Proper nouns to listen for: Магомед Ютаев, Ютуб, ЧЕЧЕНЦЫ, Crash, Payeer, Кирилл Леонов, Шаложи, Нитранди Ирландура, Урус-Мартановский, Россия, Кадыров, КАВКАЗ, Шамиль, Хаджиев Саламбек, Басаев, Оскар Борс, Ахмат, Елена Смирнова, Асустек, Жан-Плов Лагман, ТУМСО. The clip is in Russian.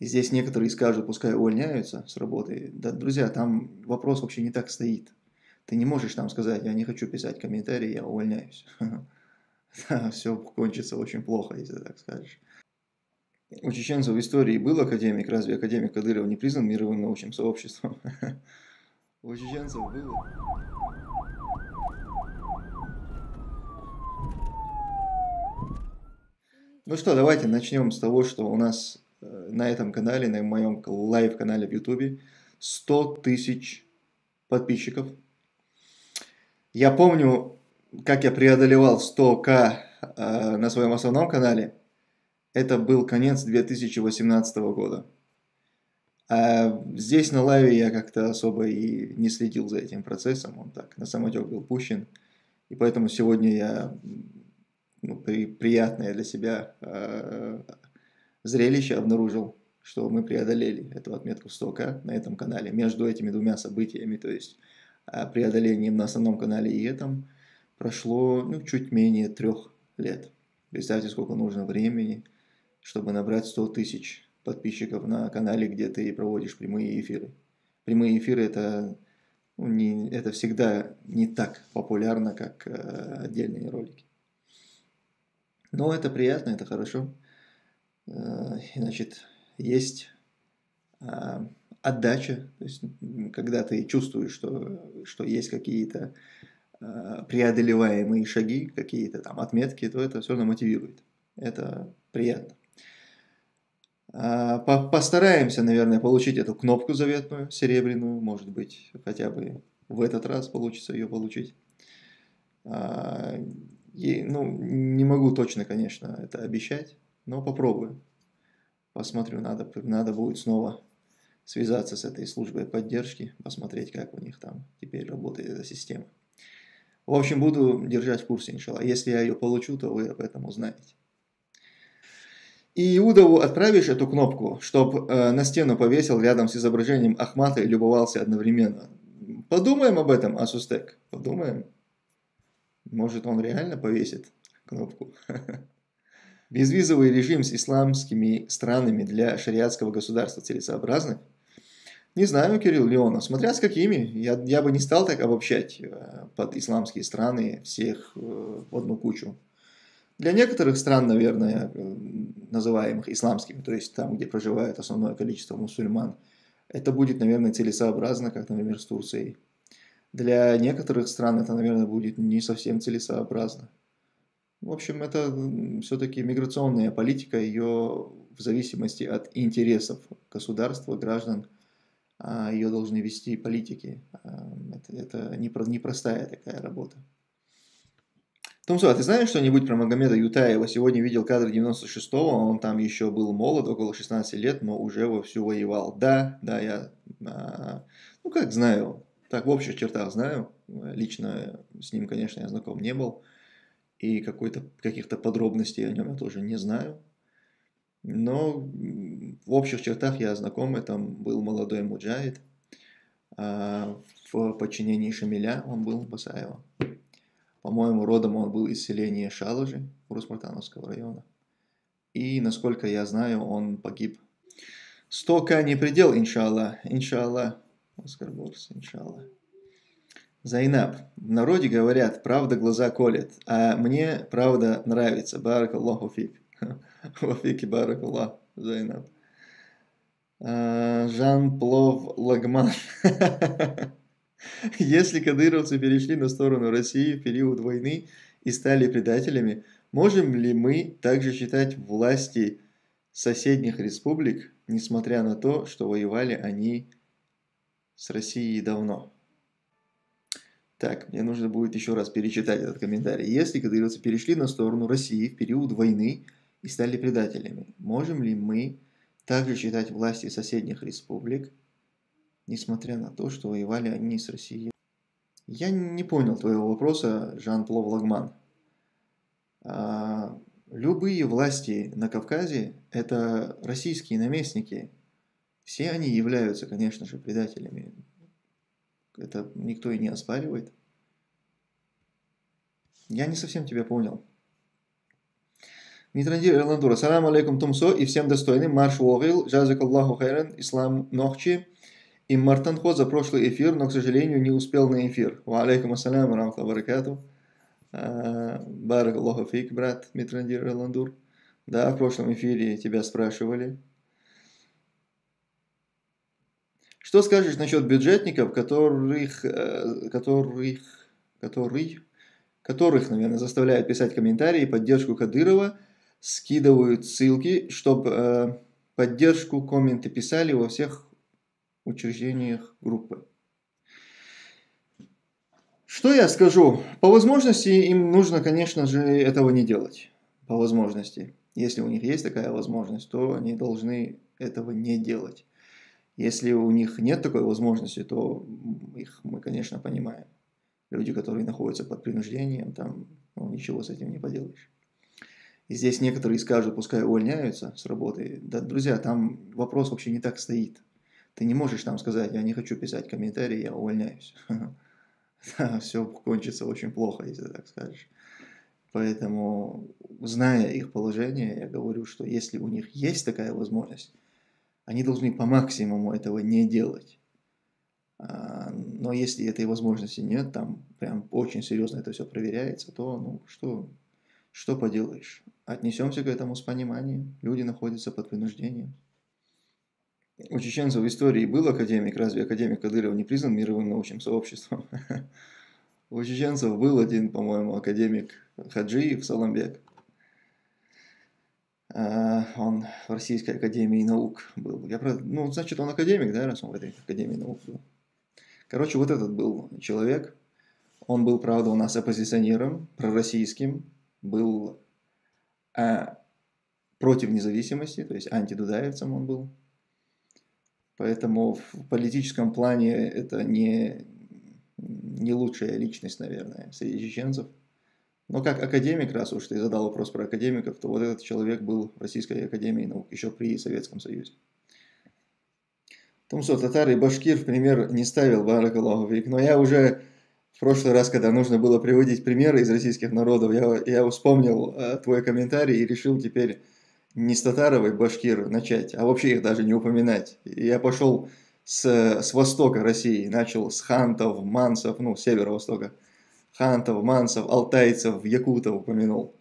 И здесь некоторые скажут, пускай увольняются с работы. Да, друзья, там вопрос вообще не так стоит. Ты не можешь там сказать, я не хочу писать комментарии, я увольняюсь. Все кончится очень плохо, если так скажешь. У чеченцев в истории был академик, разве академик Кадыров не признан мировым научным сообществом? У чеченцев был... Ну что, давайте начнем с того, что у нас на этом канале, на моем лайв-канале в Ютубе 100 тысяч подписчиков. Я помню, как я преодолевал 100К на своем основном канале. Это был конец 2018 года. А здесь на лайве я как-то особо и не следил за этим процессом. Он так на самотек был пущен. И поэтому сегодня я... Ну, приятное для себя зрелище обнаружил, что мы преодолели эту отметку 100К на этом канале. Между этими двумя событиями, то есть преодолением на основном канале и этом, прошло чуть менее 3 лет. Представьте, сколько нужно времени, чтобы набрать 100 тысяч подписчиков на канале, где ты проводишь прямые эфиры. Прямые эфиры – это всегда не так популярно, как отдельные ролики. Но это приятно, это хорошо. Значит, есть отдача. То есть, когда ты чувствуешь, что есть какие-то преодолеваемые шаги, какие-то там отметки, то это все равно мотивирует. Это приятно. Постараемся, наверное, получить эту кнопку заветную, серебряную. Может быть, хотя бы в этот раз получится ее получить. Не могу точно, конечно, это обещать, но попробую. Посмотрю, надо будет снова связаться с этой службой поддержки, посмотреть, как у них там теперь работает эта система. В общем, буду держать в курсе, иншалла. Если я ее получу, то вы об этом узнаете. И Иудову отправишь эту кнопку, чтобы на стену повесил рядом с изображением Ахмата и любовался одновременно. Подумаем об этом, Асустек, подумаем. Может, он реально повесит кнопку? Безвизовый режим с исламскими странами для шариатского государства целесообразны? Не знаю, Кирилл Леонов, смотря с какими. Я бы не стал так обобщать под исламские страны всех в одну кучу. Для некоторых стран, наверное, называемых исламскими, то есть там, где проживает основное количество мусульман, это будет, наверное, целесообразно, как, например, с Турцией. Для некоторых стран это, наверное, будет не совсем целесообразно. В общем, это все-таки миграционная политика, ее в зависимости от интересов государства, граждан, ее должны вести политики. Это непростая такая работа. Томсо, а ты знаешь что-нибудь про Магомеда Ютаева? Сегодня видел кадры 96-го, он там еще был молод, около 16 лет, но уже вовсю воевал. Да, я, как знаю... Так, в общих чертах знаю. Лично с ним, конечно, я знаком не был. И каких-то подробностей о нем я тоже не знаю. Но в общих чертах я знаком. Это был молодой муджахид. В подчинении Шамиля он был, Басаева. По-моему, родом он был из селения Шаложи, Урус-Мартановского района. И, насколько я знаю, он погиб. 100К не предел, иншалла. Оскар Борс, иншалла. Зайнаб. В народе говорят, правда глаза колет, а мне правда нравится. Барак Аллаху фик. Вафики барак Аллах, Зайнаб. Жан Плов Лагман. Если кадыровцы перешли на сторону России в период войны и стали предателями, можем ли мы также считать власти соседних республик, несмотря на то, что воевали они с Россией давно? Так, мне нужно будет еще раз перечитать этот комментарий. Если кадыровцы перешли на сторону России в период войны и стали предателями, можем ли мы также считать власти соседних республик, несмотря на то, что воевали они с Россией? Я не понял твоего вопроса, Жан-Плов Лагман. Любые власти на Кавказе – это российские наместники. Все они являются, конечно же, предателями. Это никто и не оспаривает. Я не совсем тебя понял. Нитранди Ирландура. Салам алейкум тумсо и всем достойным. Марш вогил. Жазак Аллаху хайран. Ислам нохчи. И Мартанхо за прошлый эфир, но, к сожалению, не успел на эфир. Ва алейкум ассаляму рахмату баракату. Барак Аллаху фейк, брат Нитранди Ирландур. Да, в прошлом эфире тебя спрашивали. Что скажешь насчет бюджетников, которых, наверное, заставляют писать комментарии, поддержку Кадырова, скидывают ссылки, чтобы поддержку, комменты писали во всех учреждениях группы. Что я скажу? По возможности им нужно, конечно же, этого не делать. По возможности. Если у них есть такая возможность, то они должны этого не делать. Если у них нет такой возможности, то их мы, конечно, понимаем. Люди, которые находятся под принуждением, там ну, ничего с этим не поделаешь. И здесь некоторые скажут, пускай увольняются с работы. Да, друзья, там вопрос вообще не так стоит. Ты не можешь там сказать, я не хочу писать комментарии, я увольняюсь. Все кончится очень плохо, если так скажешь. Поэтому, зная их положение, я говорю, что если у них есть такая возможность, они должны по максимуму этого не делать. Но если этой возможности нет, там прям очень серьезно это все проверяется, то ну, что поделаешь? Отнесемся к этому с пониманием. Люди находятся под принуждением. У чеченцев в истории был академик. Разве академик Кадыров не признан мировым научным сообществом? У чеченцев был один, по-моему, академик Хаджиев Саламбек. Он в Российской академии наук был. Ну, значит, он академик, да, раз он в этой академии наук был. Короче, вот этот был человек. Он был, правда, у нас оппозиционером, пророссийским. Был против независимости, то есть антидудаевцем он был. Поэтому в политическом плане это не лучшая личность, наверное, среди чеченцев. Но как академик, раз уж ты задал вопрос про академиков, то вот этот человек был в Российской академии наук еще при Советском Союзе. Тумсо, татары и башкир в пример не ставил, баракаллаху фик. Но я уже в прошлый раз, когда нужно было приводить примеры из российских народов, я вспомнил твой комментарий и решил теперь не с татаровой башкир начать, а вообще их даже не упоминать. И я пошел с востока России, начал с хантов, мансов, ну, северо-востока. Хантов, мансов, алтайцев, якутов упомянул.